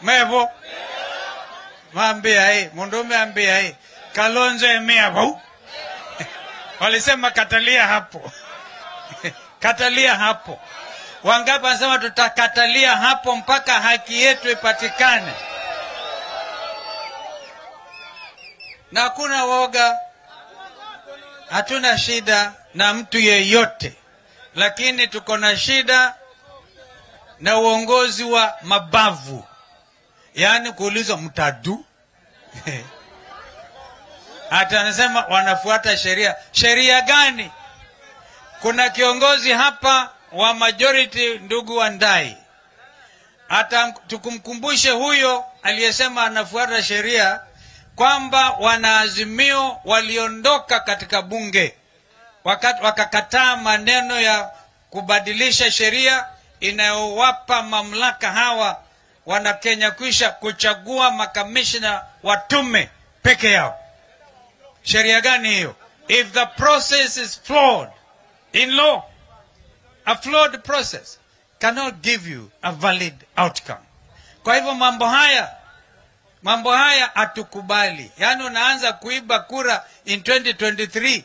Mevo. Mwambia hii. Mundume ambia hii. Kalonzo mevo. Walisema katalia hapo. Katalia hapo. Wangapi wanasema tutakatalia hapo mpaka haki yetu ipatikane. Na hakuna woga. Hatuna shida na mtu yeyote. Lakini tuko na shida na uongozi wa mabavu. Yaani kuulizwa mtadu. Hata anasema wanafuata sheria. Sheria gani? Kuna kiongozi hapa wa majority ndugu Wandai. Hata tukumkumbushe huyo aliyesema anafuata sheria kwamba wanaazimio waliondoka katika bunge wakakataa maneno ya kubadilisha sheria inayowapa mamlaka hawa wana Kenya kuisha kuchagua makamishna wa tume peke yao. Sheria gani hiyo? If the process is flawed in law, a flawed process cannot give you a valid outcome. Kwa hivyo mambo haya atukubali. Yani unaanza kuiba kura in 2023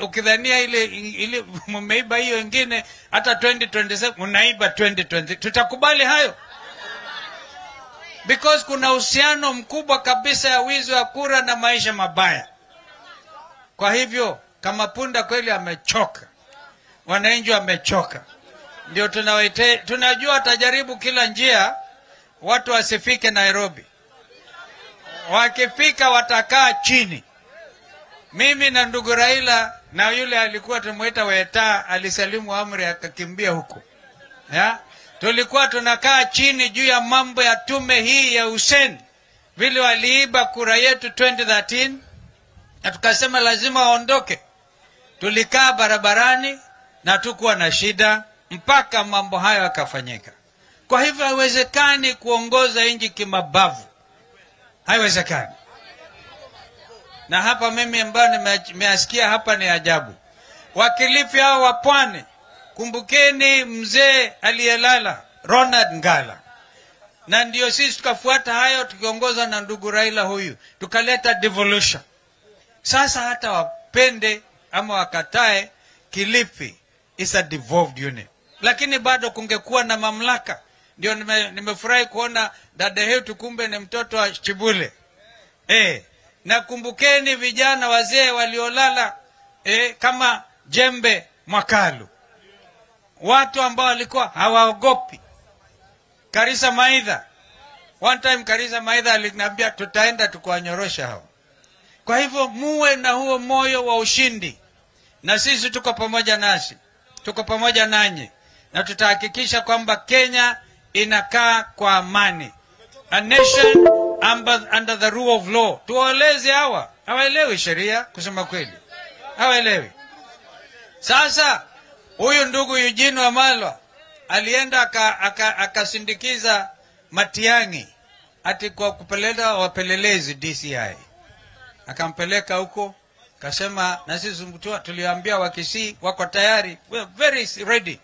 ukidhania ile mmeiba hiyo wengine hata 2027 unaiba 2020. Tutakubali hayo? Because kuna uhusiano mkubwa kabisa ya wizi wa kura na maisha mabaya. Kwa hivyo kama punda kweli amechoka. Wananchi wamechoka. Ndio tunajua atajaribu kila njia watu wasifike Nairobi. Wakifika watakaa chini. Mimi na ndugu Raila na yule alikuwa tumuita Weta alisalimu amri akakimbia huko. Ya? Tulikuwa tunakaa chini juu ya mambo ya tume hii ya Hussein. Vile waliiba kura yetu 2013 na tukasema lazima waondoke. Tulikaa barabarani na tukuwa na shida mpaka mambo hayo yakafanyika. Kwa hivyo haiwezekani kuongoza nchi kimabavu. Haiwezekani. Na hapa mimi ambaye nimeasikia hapa ni ajabu. Wakilifi hao wa pwani, kumbukeni mzee aliyelala Ronald Ngala. Na ndio sisi tukafuata hayo tukiongoza na ndugu Raila huyu. Tukaleta devolution. Sasa hata wapende ama wakatae Kilifi is a devolved unit. Lakini bado kungekuwa na mamlaka. Ndio nimefurahi kuona dada yetu kumbe ni mtoto wa Chibule. Na kumbukeni vijana wazee waliolala kama Jembe Mwakalu. Watu ambao walikuwa hawaogopi. Karisa Maitha. One time Karisa Maitha aliniambia tutaenda tukuanyorosha hao. Kwa hivyo muwe na huo moyo wa ushindi. Na sisi tuko pamoja nasi. Tuko pamoja nanyi. Na tutahakikisha kwamba Kenya inakaa kwa amani. A nation under the rule of law. Tuwaeleze hawa. Hawaelewi sheria kusema kweli. Hawaelewi. Sasa huyu ndugu Eugene Wamalwa alienda akasindikiza Matiang'i ati kwa kupeleka wapelelezi DCI. Akampeleka huko kasema na sisi tuliambia wa Kisii wako tayari. We are very ready.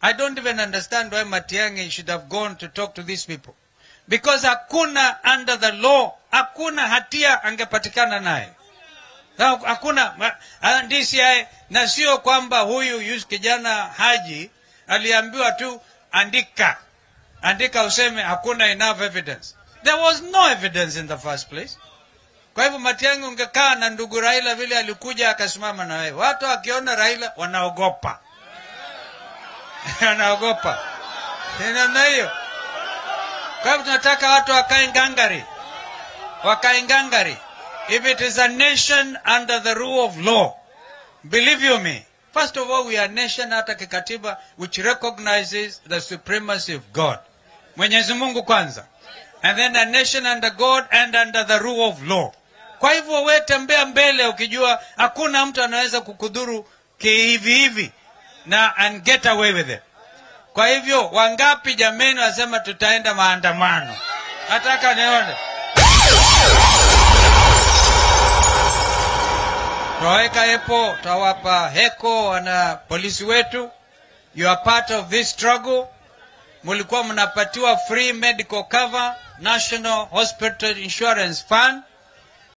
I don't even understand why Matiang'i should have gone to talk to these people. Because hakuna under the law, hakuna hatia angepatikana naye. Hakuna DCI na sio kwamba huyu Yusuf kijana Haji aliambiwa tu andika. Andika useme hakuna enough evidence. There was no evidence in the first place. Kwa hivyo Matiang'i ungekaa na ndugu Raila vile alikuja akasimama na wewe. Watu wakiona Raila wanaogopa. Wanaogopa. Tena na hiyo. Kwa hivyo tunataka watu wakae ngangari. Wakae ngangari. If it is a nation under the rule of law, believe you me, first of all, we are a nation hata kikatiba which recognizes the supremacy of God. Mwenyezi Mungu kwanza. And then a nation under God and under the rule of law. Kwa hivyo wewe tembea mbele ukijua hakuna mtu anaweza kukudhuru kihivi hivi na and get away with it. Kwa hivyo wangapi jameni wasema tutaenda maandamano. Nataka nione. Taweka epo, tawapa heko wana polisi wetu. You are part of this struggle. mulikuwa mnapatiwa free medical cover, National Hospital Insurance Fund,